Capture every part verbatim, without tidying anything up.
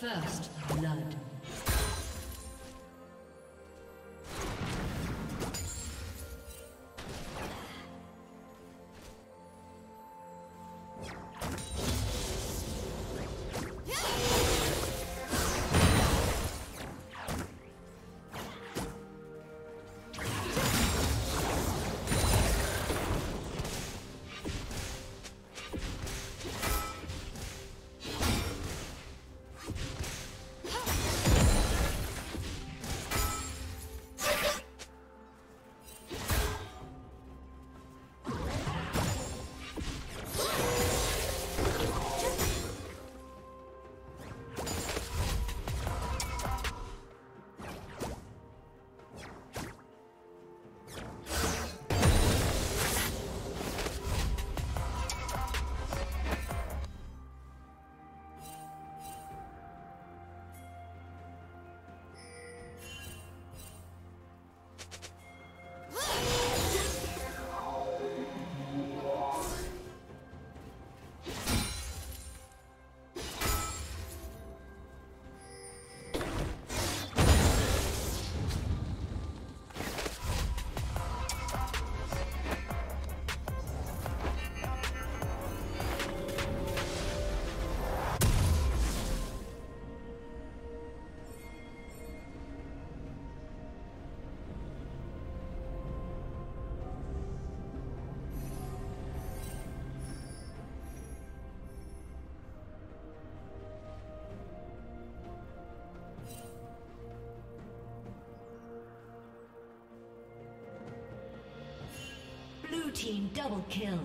First blood. Team double kill.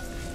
You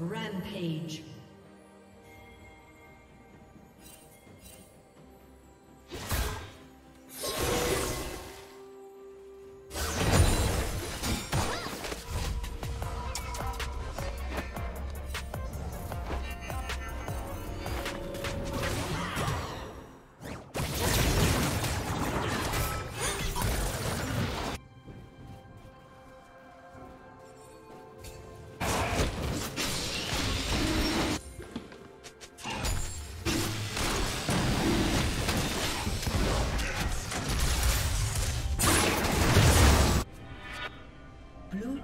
Rampage.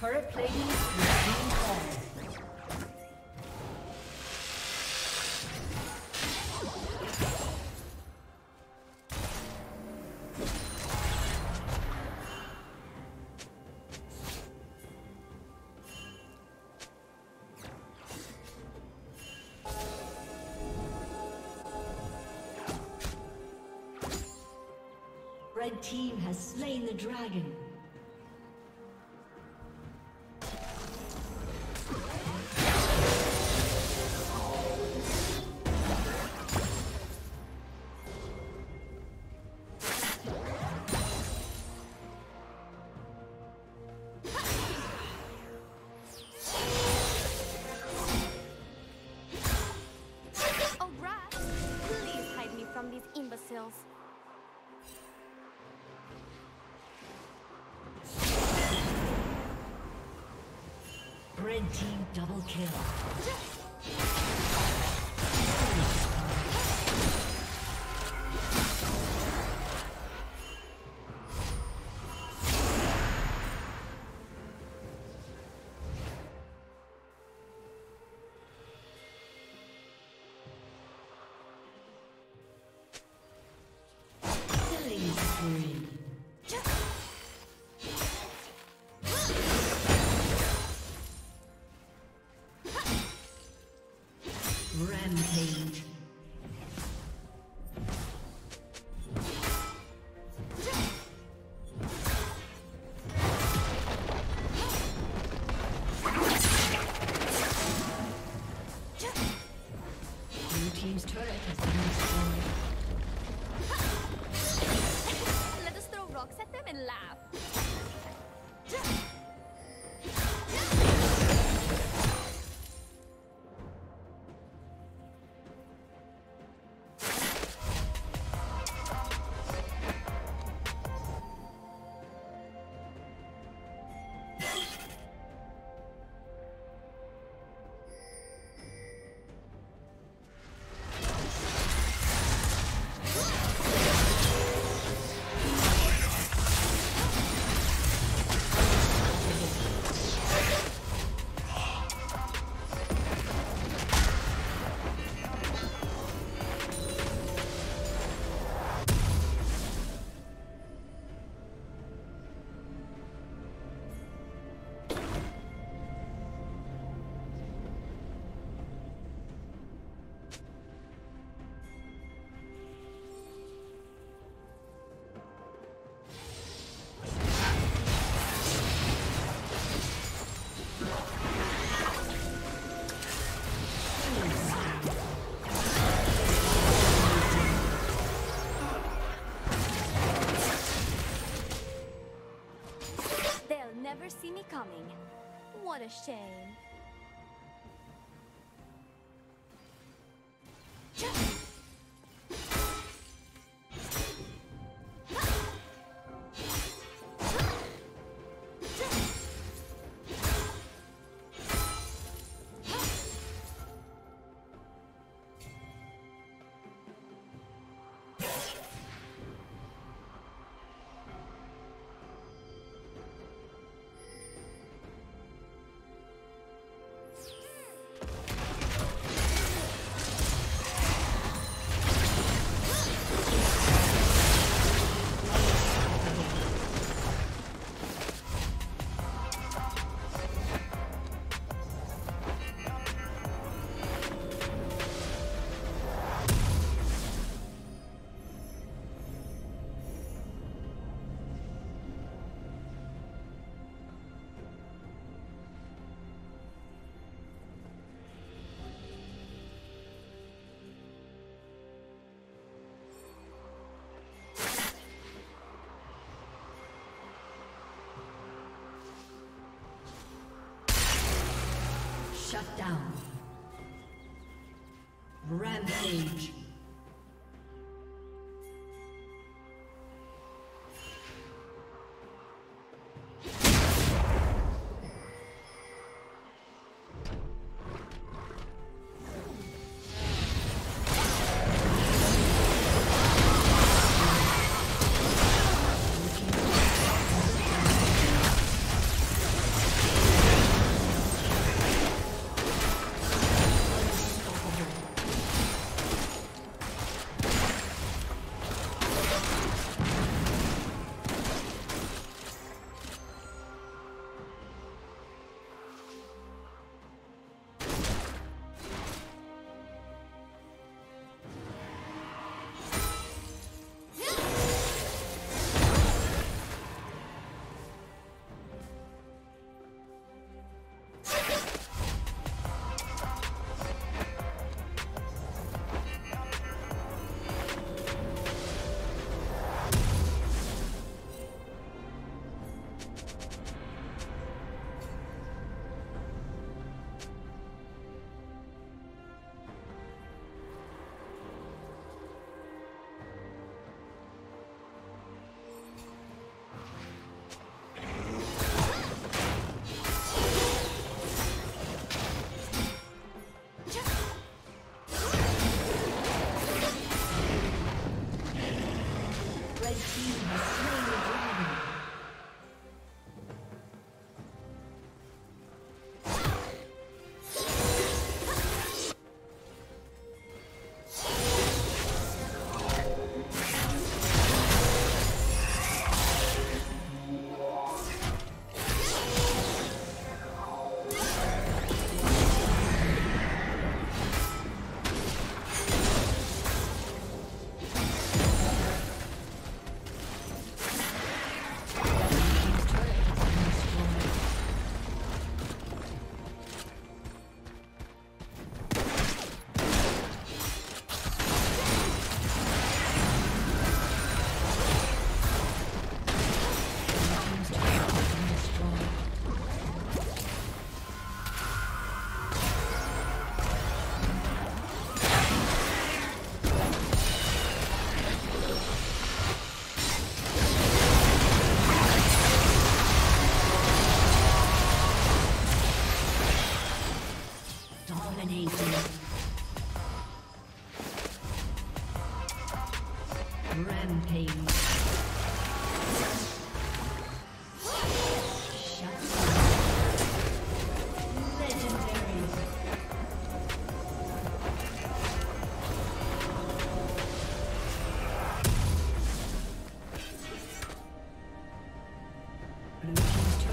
Turret plating is being torn. Red team has slain the dragon. Oh, rats! Please hide me from these imbeciles. Red team double kill. Killing spree. Rampage. Blue team's turret has been destroyed. Let us throw rocks at them and laugh. See me coming. What a shame. Shut down. Rampage.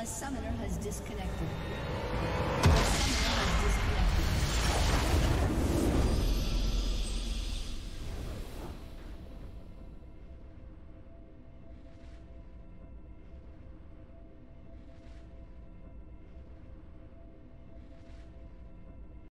A summoner has disconnected.